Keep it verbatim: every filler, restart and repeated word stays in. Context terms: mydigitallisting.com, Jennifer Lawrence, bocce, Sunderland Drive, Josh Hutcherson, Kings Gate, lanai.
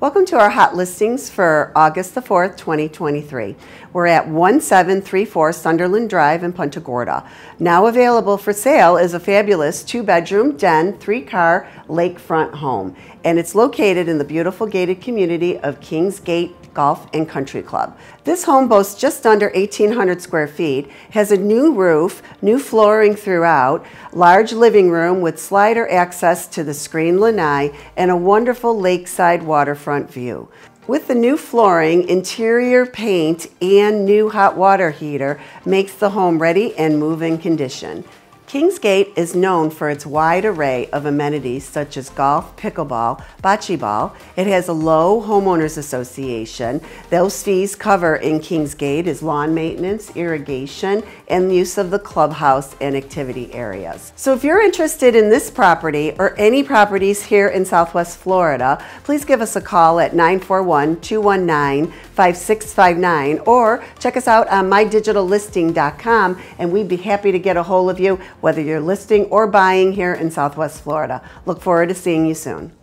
Welcome to our hot listings for August the fourth, twenty twenty-three. We're at one seven three four Sunderland Drive in Punta Gorda. Now available for sale is a fabulous two-bedroom, den, three-car lakefront home. And it's located in the beautiful gated community of Kings Gate Golf and Country Club. This home boasts just under eighteen hundred square feet, has a new roof, new flooring throughout, large living room with slider access to the screen lanai, and a wonderful lakeside waterfront front view. With the new flooring, interior paint, and new hot water heater makes the home ready and move-in condition. Kings Gate is known for its wide array of amenities such as golf, pickleball, bocce ball. It has a low homeowners association. Those fees covered in Kings Gate is lawn maintenance, irrigation, and use of the clubhouse and activity areas. So if you're interested in this property or any properties here in Southwest Florida, please give us a call at nine four one, two one nine, five six five nine or check us out on my digital listing dot com, and we'd be happy to get a hold of you whether you're listing or buying here in Southwest Florida. Look forward to seeing you soon.